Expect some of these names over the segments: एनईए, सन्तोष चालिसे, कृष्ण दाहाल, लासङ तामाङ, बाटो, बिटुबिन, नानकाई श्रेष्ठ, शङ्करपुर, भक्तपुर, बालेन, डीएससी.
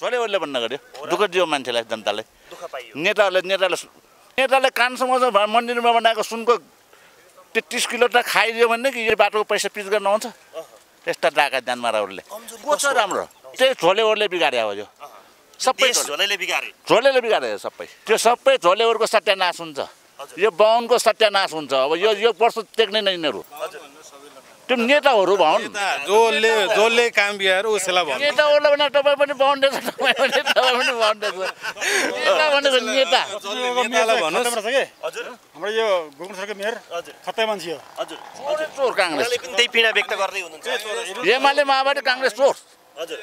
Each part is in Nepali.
सरकारले पनि नगर्यो, दुःख दियो मान्छेलाई, जनतालाई, दुःख पाइयो। नेताले कानसम्म मन्दिरमा बनाएको सुनको 30 किलो त खाइदियो भने कि यो बाटोको पैसा पिच गर्न आउँछ। त्यस्ता डाका जानमारहरूले को छ राम्रो? त्यही झोलेहरूले बिगार्या हो। यो सबै झोलेले बिगारे सबै। त्यो सबै झोलेहरूको सत्यानाश हुन्छ, यो बाहुनको सत्यानाश हुन्छ। अब यो वर्ष टेक्ने नै यिनीहरू। त्यो नेताहरू भन् जोले काम बिहार उसला भन् नेताहरूले भने तपाई पनि बन्दै छ, तपाई पनि बन्दै छ। नेता भनेको नेता नेतालाई भन्नु छ के? हजुर, हाम्रो यो गुगुन सरको मेयर हजुर खत्तै मान्छे हो। हजुर, चोर कांग्रेस पनि त्यही पीडा व्यक्त गर्दै हुनुहुन्छ। एमाले माओवादी कांग्रेस चोर। हजुर,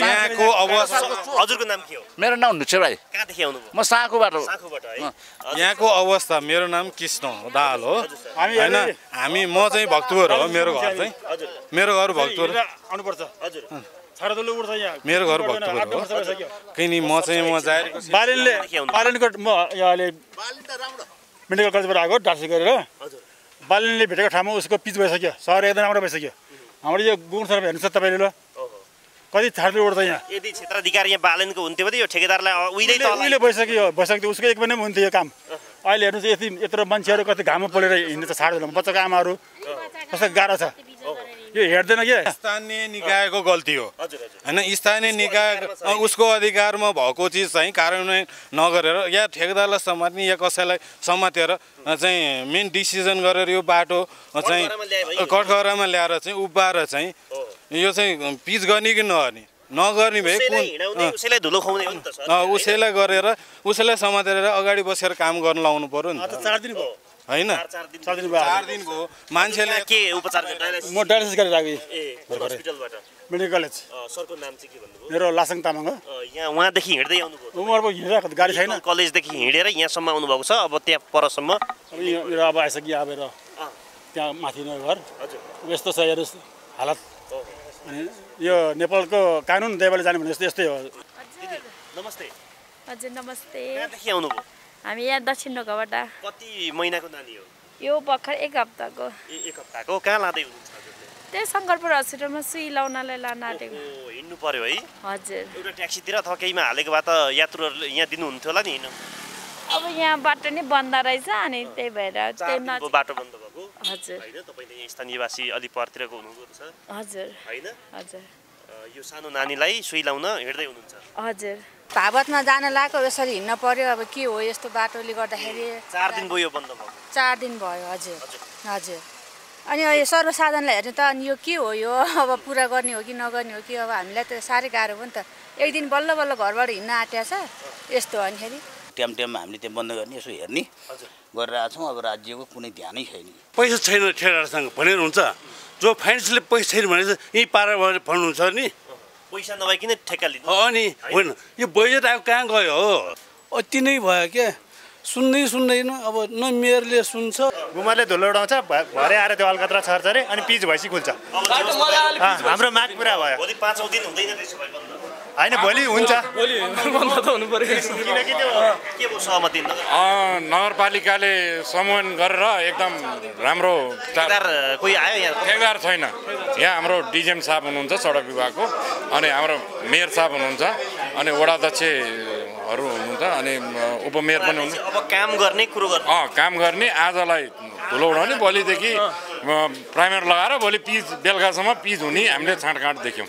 यहाँको अवस्था हजुरको नाम के हो? मेरो नाम नुचे भाइ। कहाँ देखि आउनु भयो? म साखुबाट है। यहाँको अवस्था मेरो नाम कृष्ण दाहाल हो। हैन, म चाहिँ भक्तपुर हो। मेरो घर चाहिँ मेरो घर भक्तपुर आउनु पर्छ। हजुर, छाडा दलु उड्छ यहाँ। मेरो घर भक्तपुर हो। किन म चाहिँ म जायरको बालिनको म अहिले बालिन त राम्रो मेडिकल कलेजबाट आएको डासी गरेर। हजुर, बालिनले भेटेको ठाउँमा उसको पिच भइसक्यो। सर एकदम राम्रो भइसक्यो। हाम्रो यो गुण सर हेर्नु छ तपाईले। ल कति छाड्दै उड्दै यहाँ यदि क्षेत्राधिकारी यहाँ बालनको हुन्थ्यो भने यो ठेकेदारलाई उहिले त उहिले भइसक्यो। उसको एक पनि हुन्थ्यो यो काम। अहिले हेर्नु यति यत्रो मान्छेहरू कति घाममा पलेर हिँड्नु त छाड्दैन। बच्चाको आमाहरू कस्तो गाह्रो छ, यो हेर्दैन के। स्थानीय निकायको गल्ती हो। हैन, स्थानीय निकाय उसको अधिकारमा भएको चिज चाहिँ कार्यान्वयन नगरेर या ठेकेदारलाई समात्ने या कसैलाई समातेर चाहिँ मेन डिसिजन गरेर यो बाटो चाहिँ कटघरामा ल्याएर चाहिँ उबाएर चाहिँ यो चाहिँ पिच गर्ने कि नगर्ने? नगर्ने भए उसैलाई धुलो खुवाउने हो नि त सर। उसैलाई गरेर उसैलाई समातेर अगाडि बसेर काम गर्न लाउनु पर्यो नि त। 4 दिन भयो। हैन, 4 दिन भयो। मान्छेले के उपचार म डायलिसिस गरेर आगे हस्पिटलबाट मेडिकल कलेज। सरको नाम चाहिँ के भन्नुभयो? मेरो लासङ तामाङ हो। यहाँ वहाँ देखि हिँड्दै आउनु भयो? उमर पो हिँडेर गाडी छैन, कलेज देखि हिँडेर यहाँसम्म आउनु भएको छ। अब त्यहाँ परसम्म यो अब आइसक्यो। अब त्यहाँ माथि नै घर। हजुर, यस्तो छ हेर्नु हालत। यो नेपालको कानुन देवले जाने भने यस्तै हो। नमस्ते। हजुर, नमस्ते। कहाँदेखि आउनुभयो? हामी यहाँ दक्षिण ढोकाबाट। कति महिनाको नानी हो? यो भर्खर 1 हप्ताको। कहाँ लाँदै हुनुहुन्छ? त्यही शङ्करपुर हस्पिटलमा सुई लाउनलाई लान आँटेको। हिँड्नु पर्यो है? हजुर, एउटा ट्याक्सीतिर अथवा केहीमा हालेको भए त यात्रुहरूले यहाँ दिनुहुन्थ्यो होला नि। हिँड्नु अब यहाँ बाटो नै बन्द रहेछ अनि त्यही भएर त्यही बाटो बन्द भएको। हजुर, हैन, तपाईले यहाँ स्थानीयवासी अलि परतिरको हुनुहुन्छ। हजुर, हैन, हजुर, यो सानो नानीलाई सुई लाउन हिँड्दै हुनुहुन्छ। हजुर, भावतमा जान लागेको यसरी हिँड्न पर्यो। अब के हो यस्तो बाटोले गर्दाखेरि? 4 दिन भयो बन्द भएको। 4 दिन भयो। हजुर, हजुर। अनि यो सर्वसाधारणलाई हेर्नु त अनि यो के हो? यो अब पुरा गर्ने हो कि नगर्ने हो कि? अब हामीलाई त साह्रै गाह्रो हो नि त। एक दिन बल्ल बल्ल घरबाट हिँड्न आँट्या छ यस्तो। अनिखेरि टाइम टाइममा हामीले त्यो बन्द गर्ने यसो हेर्ने गरेर आएको छौँ। अब राज्यको कुनै ध्यानै छैन। पैसा छैन ठेकेदारसँग भनेर हुन्छ। जो फाइनेन्सले पैसा छैन भने यहीँ पारा भन्नुहुन्छ नि। पैसा नभइकन ठेक्का लिनु अनि होइन। यो बजेट अब कहाँ गयो हो? अति नै भयो क्या, सुन्दै सुन्दैन। अब न मेयरले सुन्छ, घुमाले धुलो उडाउँछ, भरे आएर त्यो अलकत्रा छर्छ अरे अनि पिच भएपछि खुल्छ। हाम्रो माग पुरा भयो। भोलि 5 दिन हुँदैन त्यसो भए बन्द। हैन, भोलि हुन्छ। भोलि बन्द त हुनु पर्यो। किनकि त्यो के भयो सहमति नगरपालिकाले समन्वयन गरेर एकदम राम्रो। ठेकेदार कोही आयो यहाँ? ठेकेदार छैन यहाँ। हाम्रो डिजिएम साहब हुनुहुन्छ सडक विभागको, अनि हाम्रो मेयर साहब हुनुहुन्छ, अनि वडा अध्यक्षहरू हुनुहुन्छ, अनि उपमेयर पनि हुनुहुन्छ। अब काम गर्ने कुरो गर्ने काम गर्ने। आजलाई धुलो उडाउने, भोलिदेखि प्राइमर लगाएर भोलि पिच बेलुकासम्म पिच हुने हामीले छाँटकाँट देख्यौँ।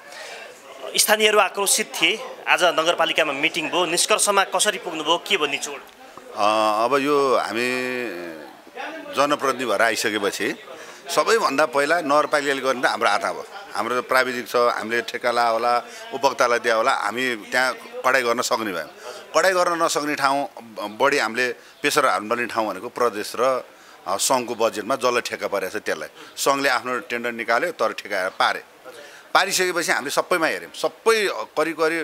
स्थानीयहरू आक्रोशित थिए। आज नगरपालिकामा मिटिङ भयो, निष्कर्षमा कसरी पुग्नुभयो, के भन्ने चोड? अब यो हामी जनप्रतिनिधि भएर आइसकेपछि सबैभन्दा पहिला नगरपालिकाले गर्ने त हाम्रो हातमा भयो। हाम्रो प्राविधिक छ, हामीले ठेक्काला होला, उपभोक्तालाई दिया होला। हामी त्यहाँ कडाइ गर्न सक्ने भयौँ। कडाइ गर्न नसक्ने ठाउँ बढी हामीले प्रेसर हाल्नुपर्ने ठाउँ भनेको प्रदेश र सङ्घको बजेटमा जसलाई ठेक्का परेको छ त्यसलाई। सङ्घले आफ्नो टेन्डर निकाल्यो तर ठेक्का पारे। पारिसकेपछि हामीले सबैमा हेऱ्यौँ। सबै करिब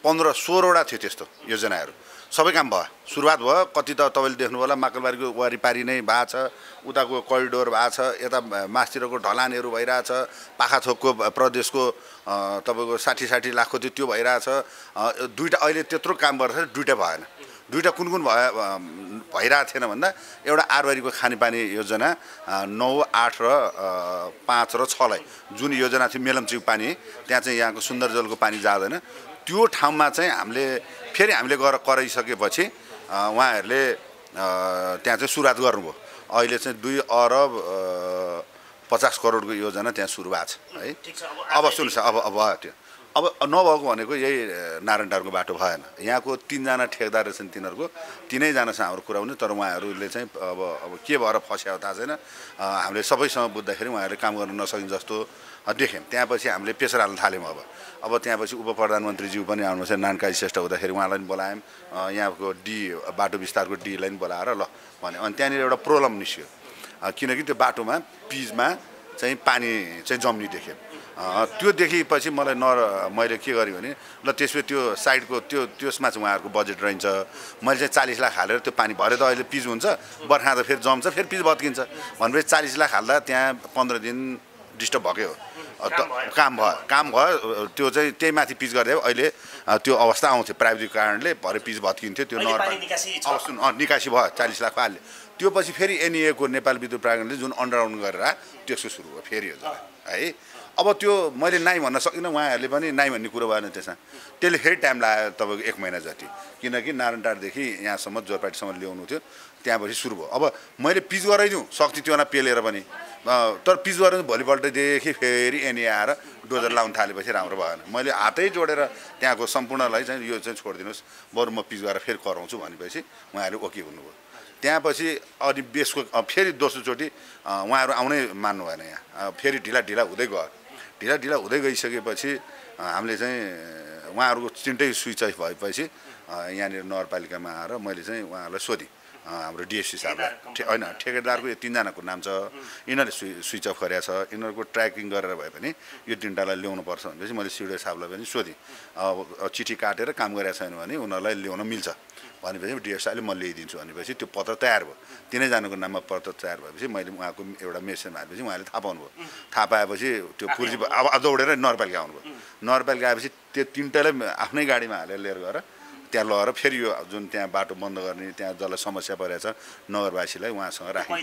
15-16वटा थियो त्यस्तो योजनाहरू। सबै काम भयो सुरुवात भयो कति त तपाईले देख्नु होला माकलबारीको वरिपारी नै बाछ उताको करिडोर बाछ यता मास्तिरको ढलानहरु भइराछ पाखाथोकको प्रदेशको तपाईको 60 लाखको त्यो भइराछ दुईटा अहिले त्यत्रो काम गर्दा दुईटा भएन दुईटा कुन भइरा थिएन भन्दा एउटा आरवारीको खानेपानी योजना 9, 8 र 5 र 6 लाई जुन योजना थियो मेलमचिउ पानी त्यहाँ चाहिँ यहाँको सुन्दर जलको पानी जादैन त्यो ठाउँमा चाहिँ हामीले फेरि हामीले गएर कराइसकेपछि उहाँहरूले त्यहाँ चाहिँ सुरुवात गर्नुभयो अहिले चाहिँ 2 अरब 50 करोडको योजना त्यहाँ सुरु भएको छ है अब सुन्नुस् अब त्यो अब नभएको भनेको यही नारायणटारको बाटो भएन यहाँको 3 जना ठेकदार छन् तिनीहरुको तीनैजना सँग हाम्रो कुरा हुने तर उहाँहरुले चाहिँ अब के भएर फस्याउ थाहा छैन हामीले सबैसँग बुझ्दाखेरि उहाँहरुले काम गर्न नसकिन जस्तो देख्यौं त्यसपछि हामीले प्रेसर हाल्न थाल्यौं अब त्यसपछि उपप्रधानमन्त्री ज्यू पनि आउनुहुन्छ नानकाई श्रेष्ठ हुँदाखेरि उहाँलाई पनि बोलायौं यहाँको डी बाटो विस्तारको डी लाइन बोलाएर ल भने अनि त्यहाँनिर एउटा प्रब्लम निस्क्यो किनकि त्यो बाटोमा पिजमा चाहिँ पानी चाहिँ जम्नी देख्यौं त्यो देखेपछि मलाई मैले के गरे भने ल त्यसपछि त्यो साइडको त्यसमा चाहिँ उहाँहरुको बजेट रहन्छ मैले चाहिँ 40 लाख हालेर त्यो पानी भरे त अहिले पिज हुन्छ बर्खा त फेरि जम्छ फेरि पिज बत्किन्छ भनेपछि 40 लाख हाल्दा त्यहाँ 15 दिन डिस्टर्ब भकै हो काम भयो त्यो चाहिँ त्यही माथि पिज गर्दै अहिले त्यो अवस्था आउँथ्यो प्राविधिक कारणले भरे पिज बत्किन्थ्यो त्यो निकासी भयो 40 लाख हाल्यो त्यो पछि फेरि एनईए को नेपाल विद्युत प्राधिकरणले जुन अन्डरग्राउन्ड गरेर त्यसको सुरु भयो फेरि है अब त्यो मैले नाइ भन्न सकिन उहाँहरुले पनि नाइ भन्ने कुरा भएन त्यसमा त्यसले फेरि टाइम लाग्यो तपाईको 1 महिना जति किनकि नारायणटारदेखि यहाँसम्म जोरपाटीसम्म ल्याउनु थियो त्यसपछि सुरु भयो अब मैले पिच गराइदिउ सक्ति त्योना पेलेर पनि तर पिच गरेर भोलिपल्टदेखि फेरि एनी आएर डोजर लाउन थालेपछि राम्रो भएन मैले हातै जोडेर त्यहाँको सम्पूर्णलाई चाहिँ यो चाहिँ छोड्दिनुस् बरु म पिच गरेर फेरि कराउँछु भनेपछि उहाँहरुले ओके भन्नुभयो त्यसपछि अनि बेसको फेरि दोस्रोचोटी उहाँहरु आउनै मान्नु भएन यहाँ फेरि ढिला हुँदै गयो ढिला हुँदै गइसकेपछि हामीले चाहिँ उहाँहरुको चिन्टै स्विच अफ भएपछि यहाँनिर नगरपालिकामा आएर मैले चाहिँ उहाँहरुलाई सोधि हाम्रो डीएससी साहबलाई हैन ठेकेदारको यो 3 जनाको नाम छ यिनले स्विच अफ गरेछ यिनहरुको ट्र्याकिङ गरेर भए पनि यो 3टालाई ल्याउनु पर्छ भनेपछि मैले सिडे साहबलाई पनि सोधि चिठी काटेर काम गरेछ भने उनीहरुलाई ल्याउन मिल्छ भनेपछि डीएससी साहबले म ल्याइदिन्छु भनेपछि त्यो पत्र तयार भयो 3 जनाको नाममा पत्र तयार भएपछि मैले उहाँको एउटा मेसेज हालेपछि उहाँले थाहा पाउनुभयो थाहा पाएपछि त्यो पुर्जी अब दौडेर नगरपालिका आउनुभयो नगरपालिका आएपछि त्यो 3टालाई आफ्नै गाडीमा हालेर लिएर गएर त्यहाँ लगेर फेरि यो जुन त्यहाँ बाटो बन्द गर्ने त्यहाँ जसलाई समस्या परेछ नगरवासीलाई उहाँसँग राखे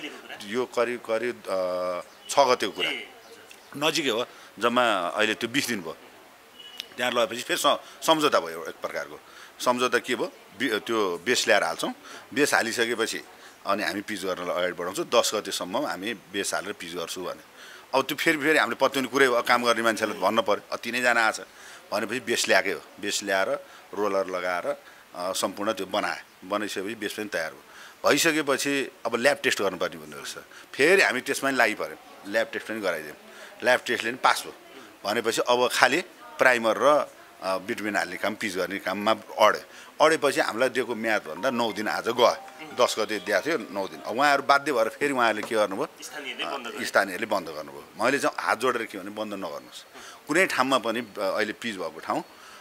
यो करिब 6 गतेको कुरा नजिकै हो जम्मा अहिले त्यो 20 दिन भयो त्यहाँ लगेपछि फेरि सम्झौता भयो एक प्रकारको सम्झौता के भयो त्यो बेस ल्याएर हाल्छौं बेस हालिसकेपछि अनि हामी पिच गर्न अगाडि बढाउँछौं 10 गतेसम्म हामी बेस हालेर पिच गर्छु भने अब त्यो फेरि हामीले पत्याउने कुरै काम गर्ने मान्छेलाई भन्न पर्यो 3 जना आछ भनेपछि बेस ल्याएकै हो बेस ल्याएर रोलर लगाएर सम्पूर्ण त्यो बनाइसकेपछि बेस पनि तयार भयो भइसकेपछि अब ल्याब टेस्ट गर्नुपर्ने भन्ने रहेछ फेरि हामी त्यसमा लागि पर्यो ल्याब टेस्ट पनि गराइदियौं ल्याब टेस्टले पनि पास भयो भनेपछि अब खाली प्राइमर र बिटुबिन हाल्ने काम पिच गर्ने काममा अडेपछि हामीलाई दिएको म्याद भन्दा 9 दिन आज गयो 10 गते दिएको थियो 9 दिन अब उहाँहरु बाध्य भएर फेरि उहाँहरुले के गर्नुभयो स्थानीयहरूले बन्द गर्नुभयो मैले चाहिँ हात जोडेर के भने बन्द नगर्नुस् कुनै ठाउँमा पनि अहिले पिच भएको ठाउँ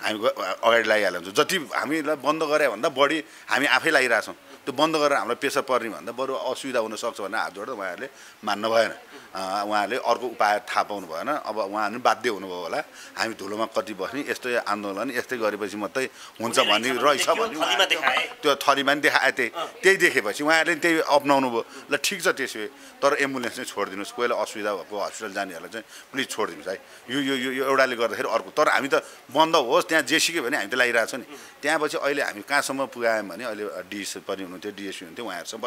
हामी अगाडि लागिहाल्छौं जति हामीलाई बन्द गरे भन्दा बढी हामी आफै लागिराछौं त्यो बन्द गरेर हामीलाई प्रेसर पर्ने भन्दा बरु असुविधा हुन सक्छ भनेर हात जोडेर उहाँहरुले मान्न भएन उहाँहरुले अर्को उपाय थाहा पाउनु भएन अब उहाँहरु बाध्य हुनुभयो होला हामी धुलोमा कति बस्ने यस्तै आन्दोलन यस्तै गरेपछि मात्रै हुन्छ भन्ने रहेछ भन्ने त्यो थरीमा नि देखाए त्यही देखेपछि उहाँहरुले त्यही अपनाउनु भयो ल ठीक छ त्यसै तर एम्बुलेन्स चाहिँ छोड्दिनुस् कोहीले असुविधा भएको अस्पताल जानेहरुलाई चाहिँ प्लिज छोड्दिनुस् है यो एउटाले गर्दाखेरि अर्को तर हामी त बन्द होस् त्यहाँ जेसुकै भने हामी त लागिराछ नि त्यसपछि अहिले हामी कहाँसम्म पुगायौं भने अहिले डीएससी पनि हुनुहुन्थ्यो डीएससी हुनुहुन्थ्यो उहाँहरुसँग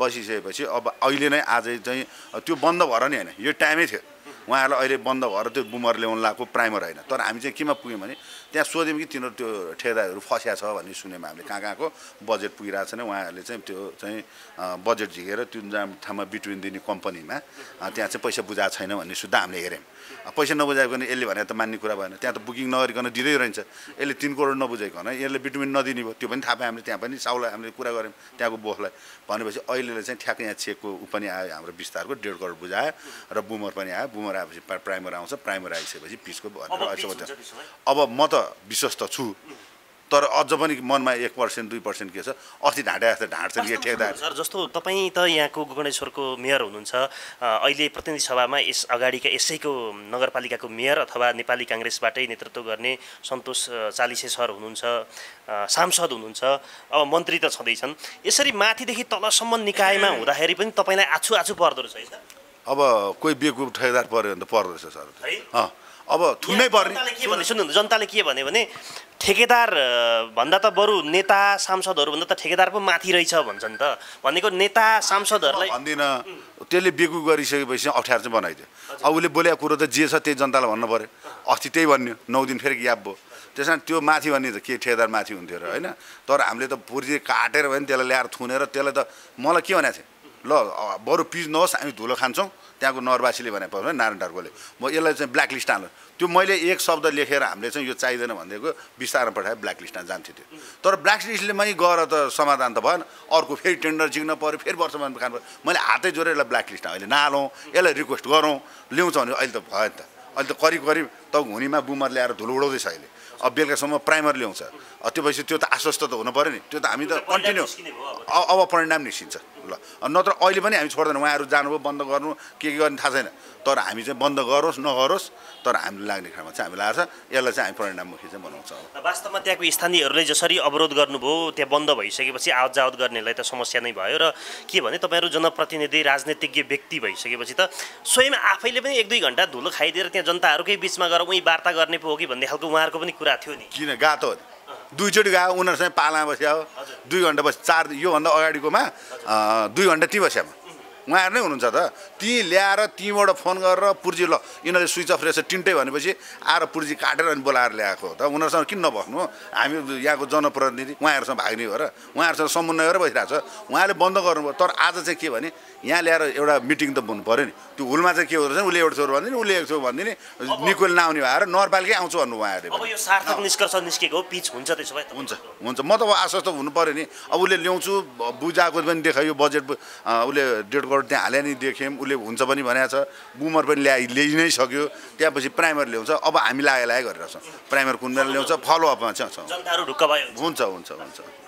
बसिसकेपछि अब अहिले नै आज चाहिँ त्यो बन्द भएर नि हैन यो टाइमै थियो उहाँहरुलाई अहिले बन्द भएर त्यो बुमर ल्याउन लाको प्राइमर हैन तर हामी चाहिँ केमा पुग्यौं भने त्यहाँ सोध्यौं कि तिनीहरु त्यो ठेकेदारहरु फस्या छ भन्ने सुनेमा हामीले कहाँको बजेट पुगिरहेछ नि उहाँहरुले चाहिँ त्यो चाहिँ बजेट झिकेर त्यो ठाउँमा बिटुबिन दिने कम्पनीमा त्यहाँ चाहिँ पैसा बुझा छैन भन्ने सुद्धा हामीले हेर्यौं पैसा नबुझाइकन यसले भने त मान्ने कुरा भएन त्यहाँ त बुकिङ नगरिकन दिँदै रहन्छ यसले 3 करोड नबुझाइकन यसले बिटुबिन नदिने भयो त्यो पनि थाहा पाए हामीले त्यहाँ पनि साउलाई हामीले कुरा गर्यौं त्यहाँको बोसलाई भनेपछि अहिले चाहिँ ठ्याक्क यहाँ चेकको उ पनि आयो हाम्रो विस्तारको 1.5 करोड बुझायो र बुमर पनि आयो बुमर प्राइमर आएपछि प्राइमर आउँछ प्राइमर आइसकेपछि पिचको अब म त विश्वस्त छु तर अझ पनि मनमा 1% 2% के छ अस्ति ढाडे जस्तो ढाड्छ नि ठेक्दा सर जस्तो तपाई त यहाँको गोकर्णेश्वरको मेयर हुनुहुन्छ अहिले प्रतिनिधि सभामा यस अगाडीका यसैको नगरपालिकाको मेयर अथवा नेपाली कांग्रेसबाटै नेतृत्व गर्ने सन्तोष चालिसे सर हुनुहुन्छ सांसद हुनुहुन्छ अब मन्त्री त छदै छन् यसरी माथि देखि तलसम्म निकायमा हुँदाखेरि पनि तपाईलाई आछु आछु पर्दो रहेछ है अब कोही बेकुब ठेक्दार पर्यो भने त पर्दो रहेछ सर है अब थुन्नै पर्ने सुन्नु जनताले के भन्यो भने ठेकेदार भन्दा त बरु नेता सांसदहरु भन्दा त ठेकेदार पो माथि रहिछ भन्छन् त भनेको नेता सांसदहरुलाई भन्दिन त्यसले बेकु गरिसकेपछि अप्ठ्यार चाहिँ बनाइदियो अब उसले बोलेको कुरा त जे छ त्यही जनतालाई भन्नु पर्यो अस्ति त्यही भन्यो 9 दिन फेरि याप भयो त्यसैले त्यो माथि भन्ने त के ठेकेदार माथि हुन्थ्यो र हैन तर हामीले त पुर्जे काटेर भने त्यसलाई ल्याएर थुनेर त्यसलाई त मलाई के भनेछ ल बरु पिज नहोस् हामी धुलो खान्छौं त्यहाँको नरवासीले भनेपछि नारायण ढर्कोले म यसलाई चाहिँ ब्ल्याक लिस्ट हाल्नु त्यो मैले एक शब्द लेखेर हामीले चाहिँ यो चाहिदैन भनेको विस्तारमा पठाए ब्ल्याक लिस्टमा जान्थ्यो त्यो तर ब्ल्याक लिस्टले मैले गएर त समाधान त भएन अर्को फेरि टेन्डर जिक्न पर्यो फेरि वर्षमा खानु पर्यो मैले हातै जोडेर यसलाई ब्ल्याक लिस्टमा अहिले नहालौँ यसलाई रिक्वेस्ट गरौँ ल्याउँछ भने अहिले त भयो नि त अहिले त करिब करिब त हुनेमा बुमर ल्याएर धुलो उडाउँदैछ अहिले अब बेलुकासम्म प्राइमर ल्याउँछ त्योपछि त्यो त आश्वस्त त हुनु पर्यो नि त्यो त हामी त कन्टिन्यू अब परिणाम निस्किन्छ ल नत्र अहिले पनि हामी छोड्दैन उहाँहरू जानुभयो बन्द गर्नु के गर्ने थाहा छैन तर हामी चाहिँ बन्द गरोस् नगरोस् तर हामीले लाग्ने ठाउँमा चाहिँ हामीलाई लाग्छ यसलाई चाहिँ हामी परिणाममुखी चाहिँ बनाउँछौँ वास्तवमा त्यहाँको स्थानीयहरूले जसरी अवरोध गर्नुभयो त्यहाँ बन्द भइसकेपछि आवत जावत गर्नेलाई त समस्या नै भयो र के भने तपाईँहरू जनप्रतिनिधि राजनीतिज्ञ व्यक्ति भइसकेपछि त स्वयं आफैले पनि 1-2 घण्टा धुलो खाइदिएर त्यहाँ जनताहरूकै बीचमा गएर उही वार्ता गर्ने पो हो कि भन्ने खालको उहाँहरूको पनि कुरा थियो नि किन गातो दुईचोटि गयो उनीहरूसँग पालामा बस्यो 2 घण्टा बस 4 योभन्दा अगाडिकोमा 2 घण्टा ती बस्यामा उहाँहरू नै हुनुहुन्छ त ती ल्याएर तीबाट फोन गरेर पुर्जी ल यिनीहरूले स्विच अफ रहेछ टिन्टै भनेपछि आएर पुर्जी काटेर अनि बोलाएर ल्याएको हो त उनीहरूसँग किन नबस्नु हामी यहाँको जनप्रतिनिधि उहाँहरूसँग भाग्ने भएर उहाँहरूसँग समन्वय गरेर बसिरहेको छ उहाँले बन्द गर्नुभयो तर आज चाहिँ के भने यहाँ ल्याएर एउटा मिटिङ त हुनु पर्यो नि त्यो हुलमा चाहिँ के हुन्छ उसले एउटा छोरो भन्दिने उसले एक छोरो भन्दिने निकोल नआउने भएर नगरपालिकै आउँछु भन्नु उहाँहरूले अब यो सार्थक निष्कर्ष निस्केको पिच हुन्छ त्यसो भए हुन्छ हुन्छ म त आश्वस्त हुनु पर्यो नि अब उसले ल्याउँछु बुझाएको पनि देखायो बजेट उसले 1.5 करोड त्यहाँ हाले नि देख्यौँ उसले हुन्छ पनि भनेको छ बुमर पनि ल्याइ नै सक्यो त्यसपछि प्राइमर ल्याउँछ अब हामी लागे गरेर छौँ प्राइमर कुन बेला ल्याउँछ फलोअपमा चाहिँ हुन्छ हुन्छ